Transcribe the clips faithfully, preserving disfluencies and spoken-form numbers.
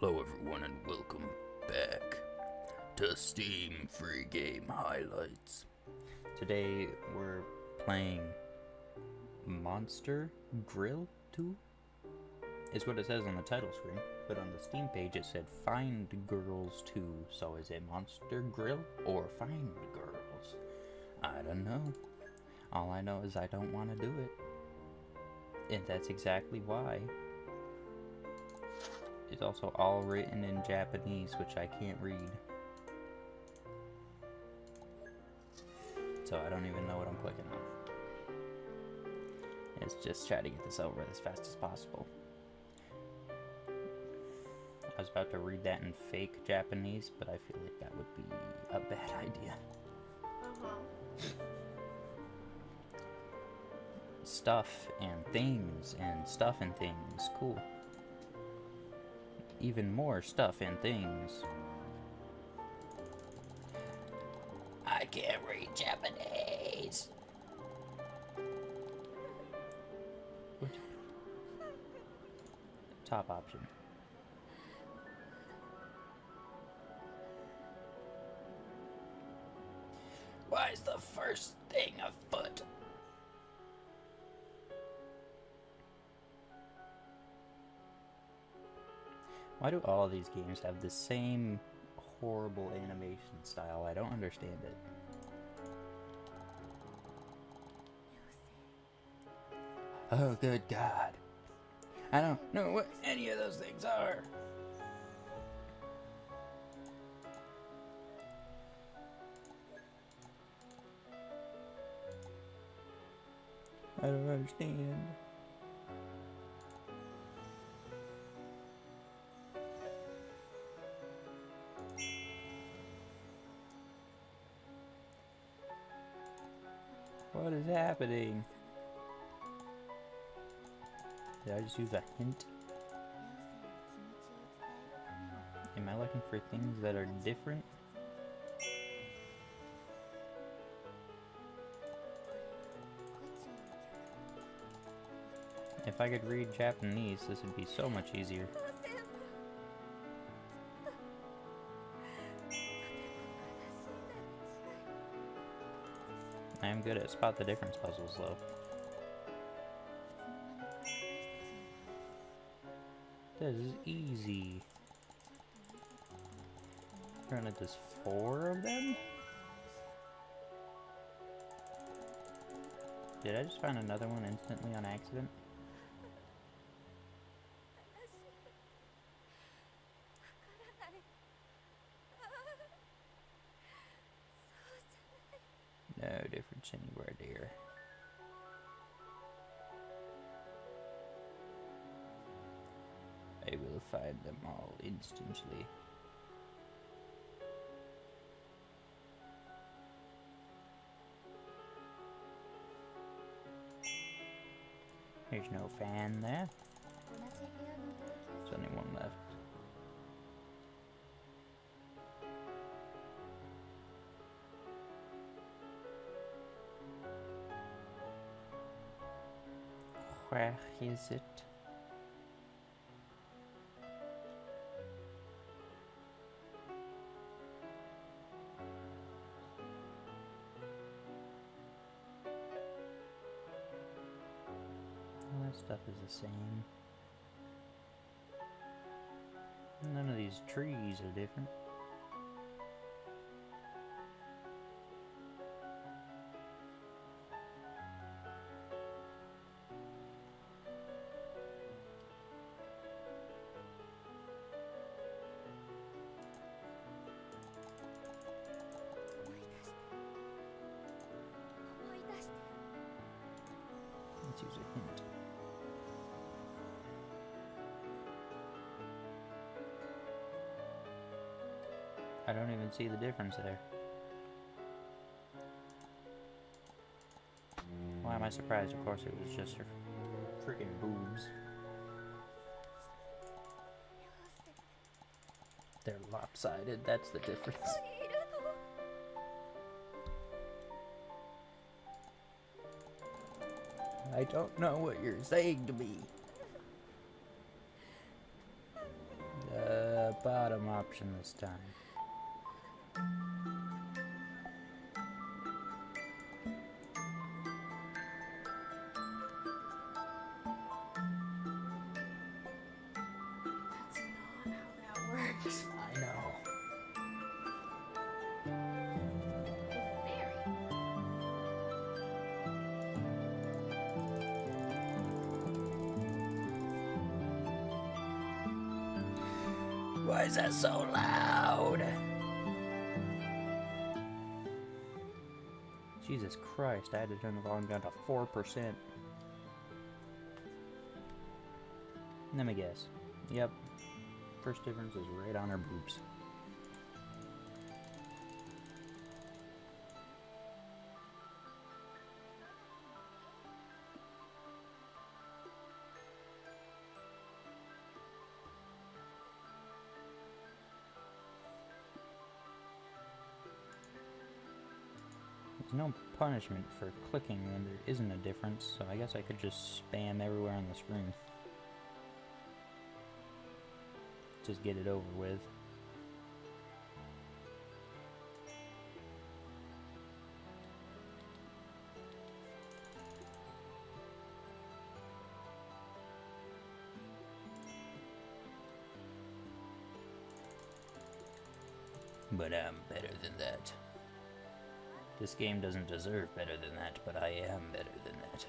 Hello everyone and welcome back to Steam Free Game Highlights. Today we're playing Monster Grill two? Is what it says on the title screen, but on the Steam page it said Find Girls two, so is it Monster Grill or Find Girls? I don't know. All I know is I don't want to do it. And that's exactly why. It's also all written in Japanese, which I can't read. So I don't even know what I'm clicking on. Let's just try to get this over as fast as possible. I was about to read that in fake Japanese, but I feel like that would be a bad idea. Stuff and things and stuff and things. Cool. Even more stuff and things. I can't read Japanese. What? Top option. Why is the first thing afoot? Why do all of these games have the same horrible animation style? I don't understand it. Oh, good God. I don't know what any of those things are. I don't understand. What is happening? Did I just use a hint? Am I looking for things that are different? If I could read Japanese, this would be so much easier. I am good at spot the difference puzzles, though. This is easy. Granted, there's four of them? Did I just find another one instantly on accident? No difference anywhere, dear. I will find them all instantly. There's no fan there. There's only one left. Where is it? All that stuff is the same. None of these trees are different. Let's use a hint. I don't even see the difference there. Why am I surprised? Of course it was just her freaking boobs. They're lopsided, that's the difference. I don't know what you're saying to me. Uh, bottom option this time. That's not how that works. I know. It's Why is that so loud? Jesus Christ, I had to turn the volume down to four percent. Let me guess. Yep. First difference is right on her boobs. No punishment for clicking when there isn't a difference, so I guess I could just spam everywhere on the screen. Just get it over with. But I'm better than that. This game doesn't deserve better than that, but I am better than that.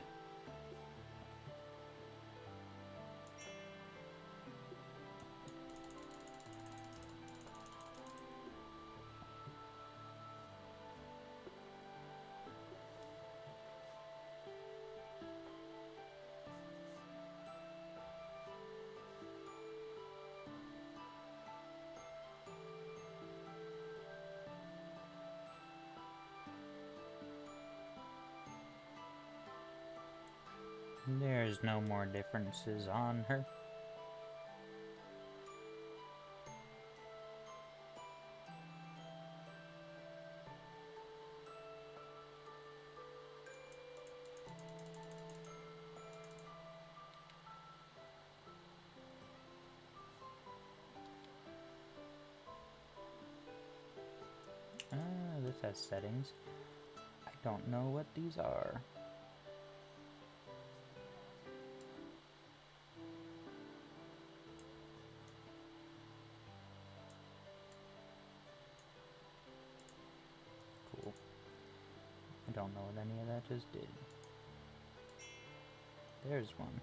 There's no more differences on her. Ah, this has settings. I don't know what these are. I don't know what any of that just did. There's one.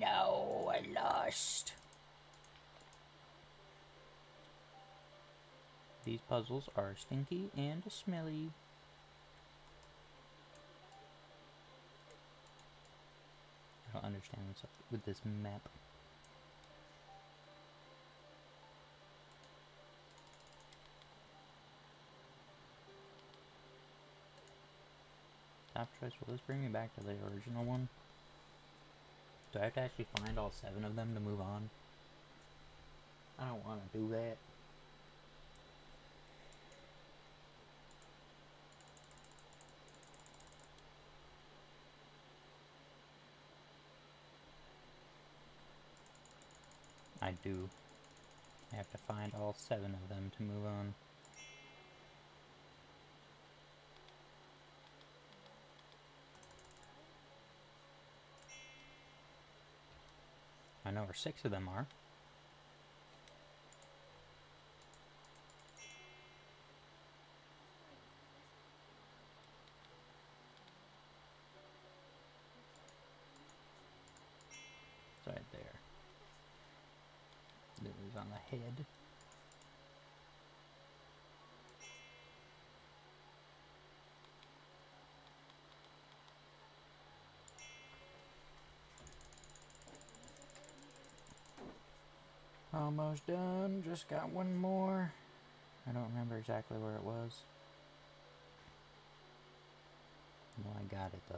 No, I lost. These puzzles are stinky and smelly. I don't understand what's up with this map. Top choice, will this bring me back to the original one? Do I have to actually find all seven of them to move on? I don't want to do that. I do. I have to find all seven of them to move on. I know where six of them are. It's right there. It was on the head. Almost done. Just got one more. I don't remember exactly where it was. No, I got it though.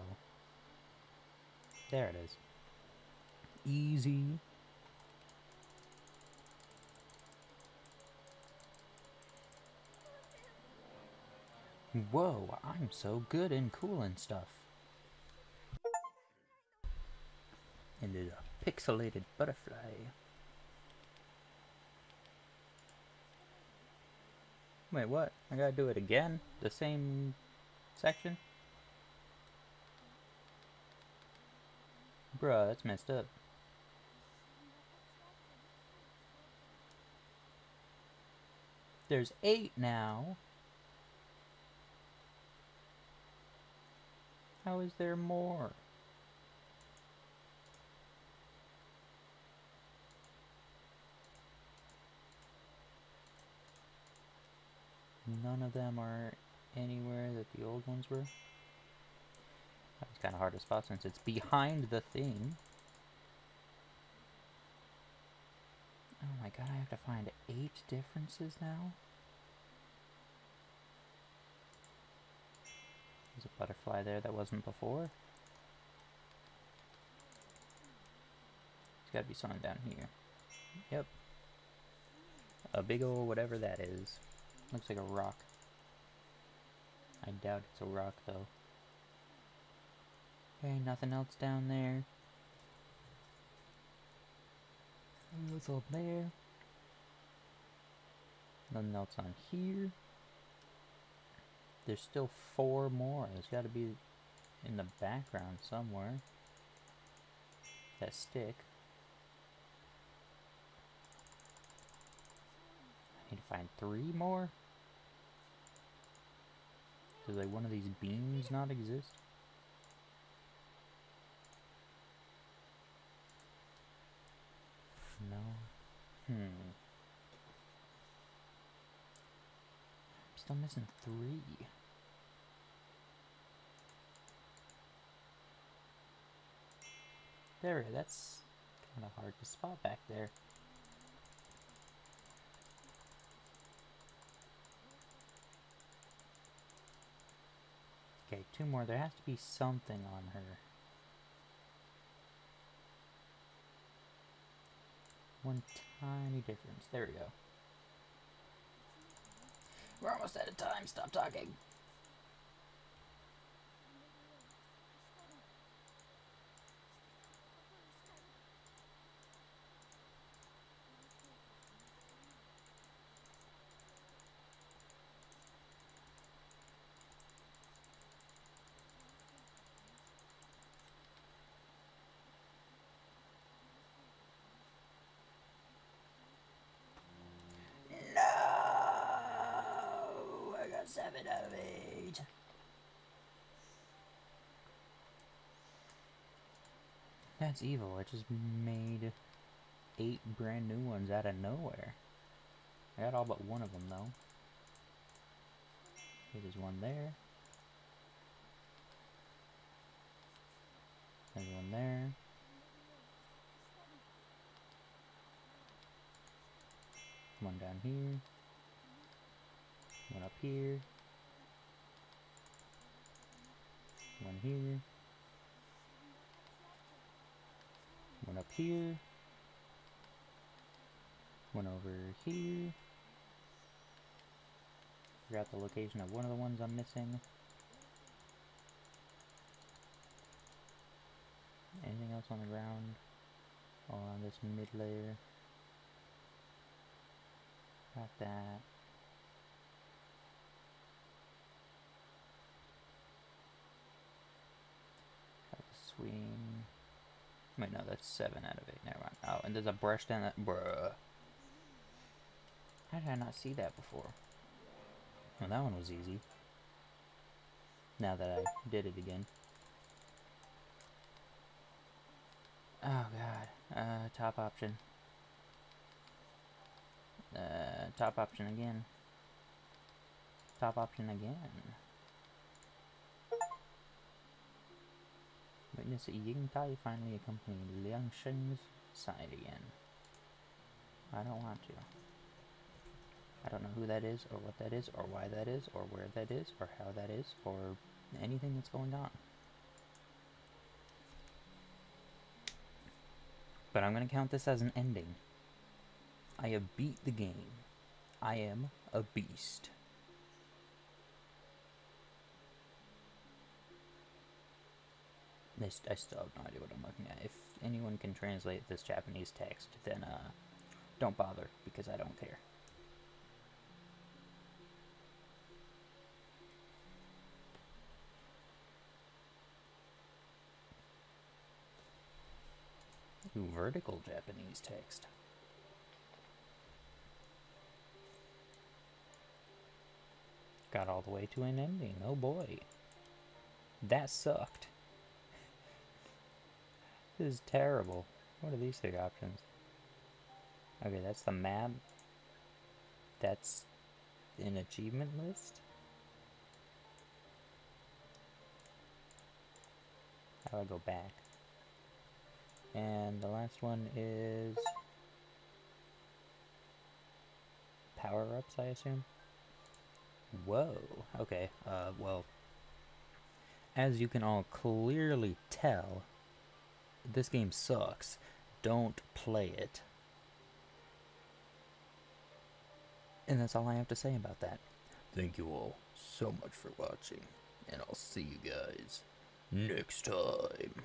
There it is. easy. Whoa, I'm so good and cool and stuff. And there's a pixelated butterfly. Wait, what? I gotta do it again? The same section? Bruh, that's messed up. There's eight now. How is there more? None of them are anywhere that the old ones were. That was kind of hard to spot since it's behind the thing. Oh my god, I have to find eight differences now? There's a butterfly there that wasn't before. There's gotta be something down here. Yep. A big ol' whatever that is. Looks like a rock. I doubt it's a rock, though. Okay, nothing else down there. What's up there? Nothing else on here. There's still four more. There's got to be in the background somewhere. That stick. I need to find three more. Does like one of these beams not exist? No. Hmm. I'm still missing three. There, that's kind of hard to spot back there. Okay, two more. There has to be something on her. One tiny difference. There we go. We're almost out of time. Stop talking. Seven out of eight. That's evil. I just made eight brand new ones out of nowhere. I got all but one of them though. Okay, there's one there. There's one there. One down here. One up here. One here. One up here. One over here. Forgot the location of one of the ones I'm missing. Anything else on the ground? On this mid layer? Got that. Swing. Wait, no, that's seven out of eight. Never mind. Oh, and there's a brush down that. Bruh. How did I not see that before? Well, that one was easy. Now that I did it again. Oh, God. Uh, top option. Uh, top option again. Top option again. Witness Ying Tai finally accompanied Liang Sheng's side again. I don't want to. I don't know who that is, or what that is, or why that is, or where that is, or how that is, or anything that's going on. but I'm going to count this as an ending. I have beat the game. I am a beast. I still have no idea what I'm looking at. If anyone can translate this Japanese text, then uh, don't bother, because I don't care. Ooh, vertical Japanese text. Got all the way to an ending. Oh boy. That sucked. This is terrible. What are these three options? Okay, that's the map. That's an achievement list? How do I go back? And the last one is power-ups, I assume? Whoa. Okay, uh, well, as you can all clearly tell, this game sucks. Don't play it. And that's all I have to say about that. Thank you all so much for watching, and I'll see you guys next time.